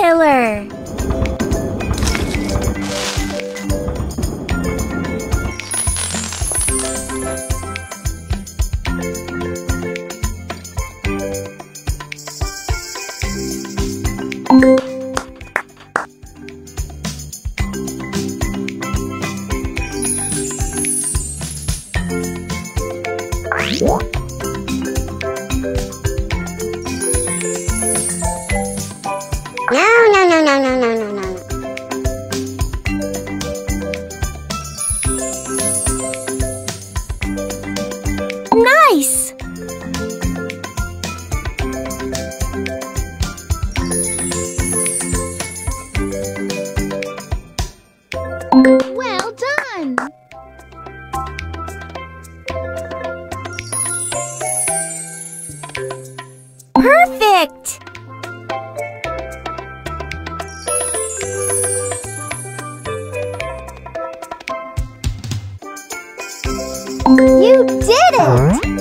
pillar. You did it!